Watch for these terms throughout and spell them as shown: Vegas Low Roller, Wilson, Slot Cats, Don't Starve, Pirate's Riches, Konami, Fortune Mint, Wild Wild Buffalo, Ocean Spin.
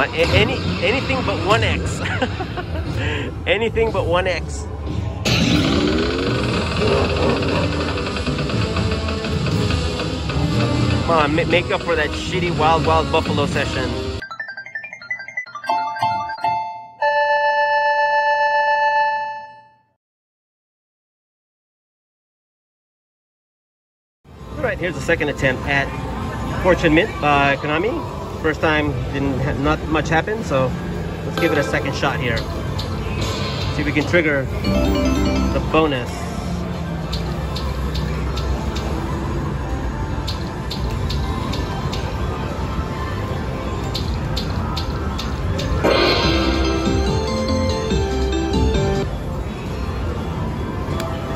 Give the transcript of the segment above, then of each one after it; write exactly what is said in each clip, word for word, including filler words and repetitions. one. Any, anything but one X. Anything but one X. Come on, make up for that shitty Wild Wild Buffalo session. Alright, here's the second attempt at Fortune Mint by Konami. First time, didn't not much happen, so let's give it a second shot here. See if we can trigger the bonus.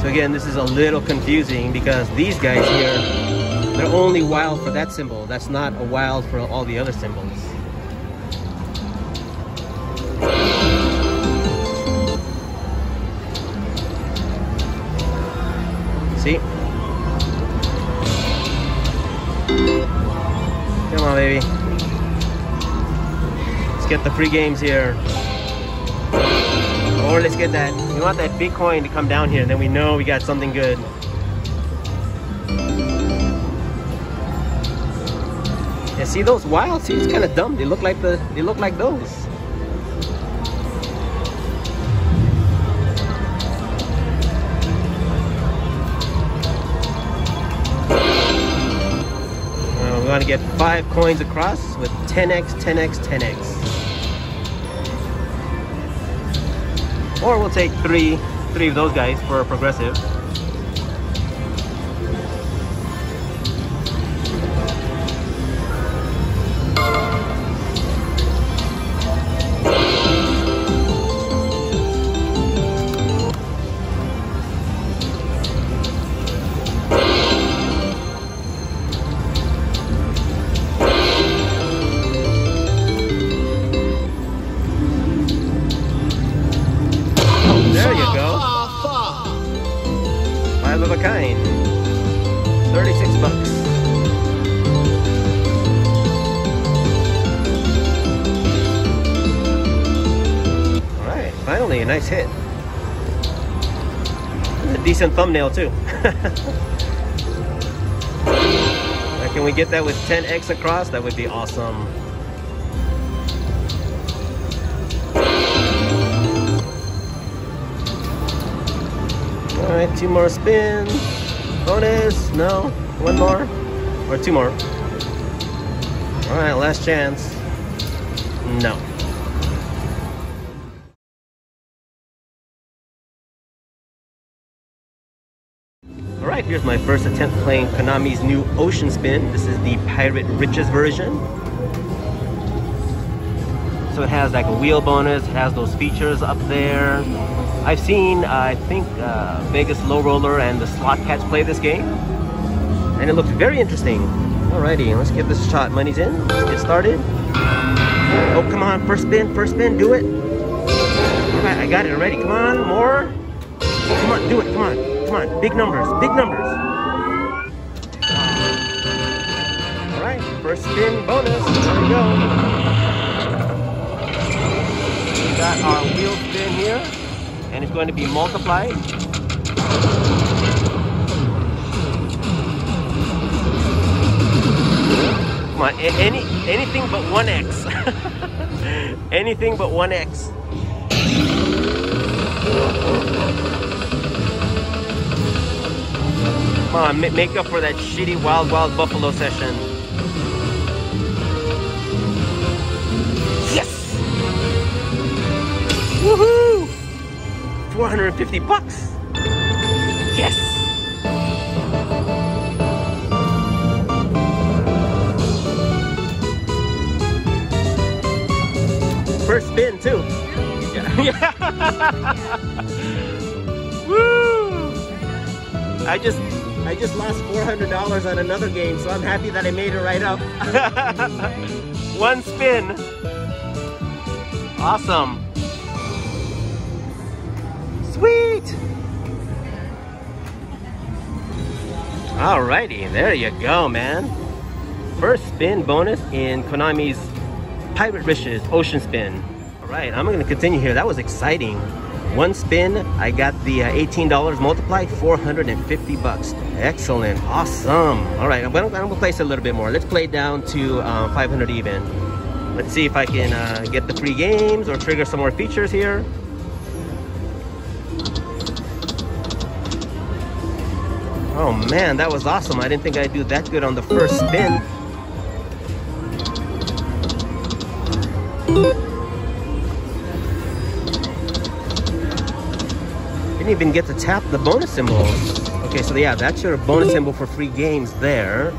So again, this is a little confusing because these guys here, they're only wild for that symbol. That's not a wild for all the other symbols. See? Come on, baby. Let's get the free games here. Or let's get that. We want that Bitcoin to come down here, then we know we got something good. And see those wild seeds, kind of dumb. They look like the they look like those. Well, we're gonna get five coins across with ten X, ten X, ten X. Or we'll take three three of those guys for a progressive. A nice hit. A decent thumbnail too. Now, can we get that with ten X across? That would be awesome. Alright, two more spins. Bonus. No. One more. Or two more. Alright, last chance. No. Alright, here's my first attempt playing Konami's new Ocean Spin. This is the Pirate's Riches version. So it has like a wheel bonus, it has those features up there. I've seen, uh, I think, uh, Vegas Low Roller and the Slot Cats play this game. And it looks very interesting. Alrighty, let's give this a shot. Money's in, let's get started. Oh, come on, first spin, first spin, do it. Alright, I got it already. Come on, more. Come on, do it, come on. Come on, big numbers, big numbers. All right, first spin bonus. There we go. We got our wheel spin here, and it's going to be multiplied. Come on, any anything but one X. Anything but one X. Come on, make up for that shitty Wild Wild Buffalo session. Yes! Woohoo! four hundred fifty bucks! Yes! First spin, too. Yeah. Woo! I just... I just lost four hundred dollars on another game, so I'm happy that I made it right up. One spin. Awesome. Sweet. Alrighty, there you go, man. First spin bonus in Konami's Pirate Riches, Ocean Spin. All right, I'm gonna continue here. That was exciting. One spin, I got the uh, eighteen dollars multiplied, four hundred fifty bucks. Excellent, awesome. All right, I'm gonna, I'm gonna place a little bit more. Let's play down to uh, five hundred even. Let's see if I can uh, get the free games or trigger some more features here. Oh man, that was awesome. I didn't think I'd do that good on the first spin. Didn't even get to tap the bonus symbol. Okay, so yeah, that's your bonus symbol for free games there.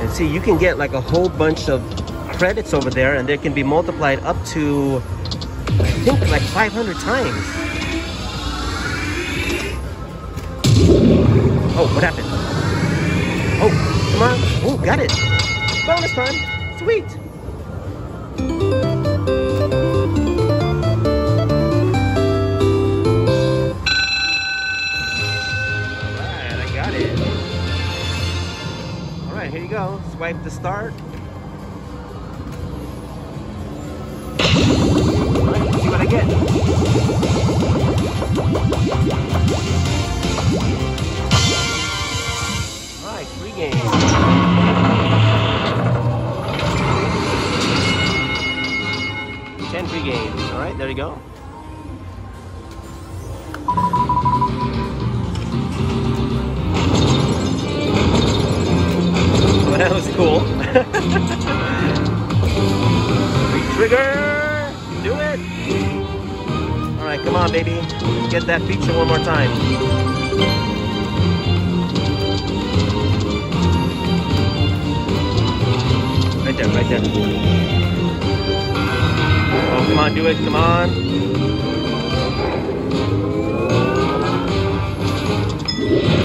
And see, you can get like a whole bunch of credits over there, and they can be multiplied up to, I think, like five hundred times. Oh, what happened? Oh, come on. Oh, got it. Bonus time. Sweet. All right, I got it. All right, here you go. Swipe the start. Get. Alright, free game. ten free games. Alright, there you go. Well, that was cool. Free trigger! Do it! Alright, come on baby, let's get that feature one more time. Right there, right there. Oh, come on, do it, come on.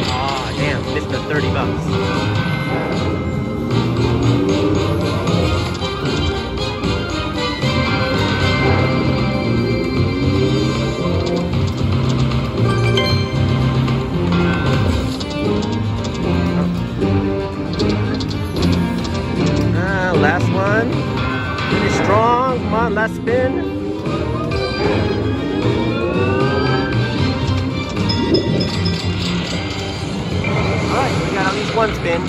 Aw, oh, damn, missed the thirty bucks. Last one, really strong, come on, last spin. All right, we got at least one spin.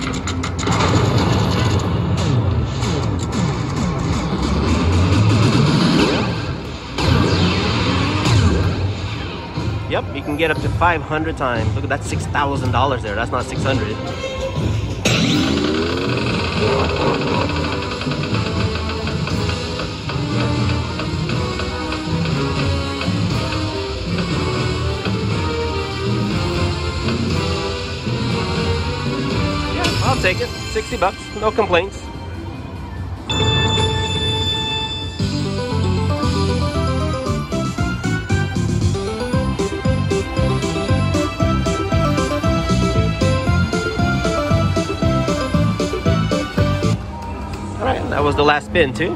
Yep, you can get up to five hundred times. Look at that, six thousand dollars there, that's not six hundred. I'll take it. sixty bucks. No complaints. Alright, that was the last spin too.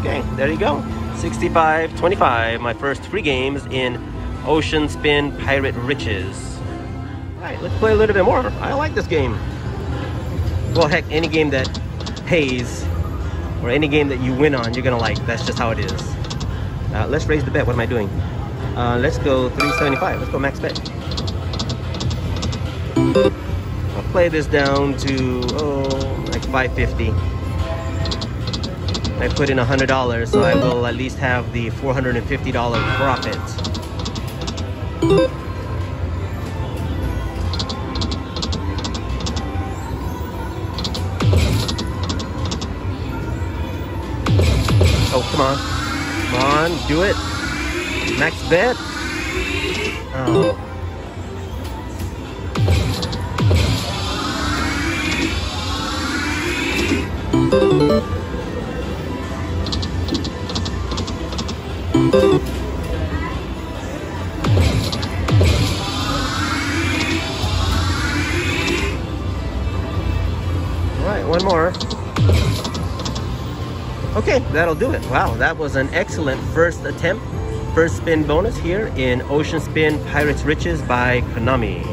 Okay, there you go. sixty-five twenty-five. My first three games in Ocean Spin Pirate Riches. Alright, let's play a little bit more. I like this game. Well, heck, any game that pays or any game that you win on, you're gonna like. That's just how it is. Uh, let's raise the bet. What am I doing? Uh, let's go three seventy-five. Let's go max bet. I'll play this down to, oh, like five fifty. I put in one hundred dollars, so I will at least have the four hundred fifty dollar profit. Come on, come on, do it. Max bet. Oh. All right, one more. Okay, that'll do it. Wow, that was an excellent first attempt. First spin bonus here in Ocean Spin Pirate's Riches by Konami.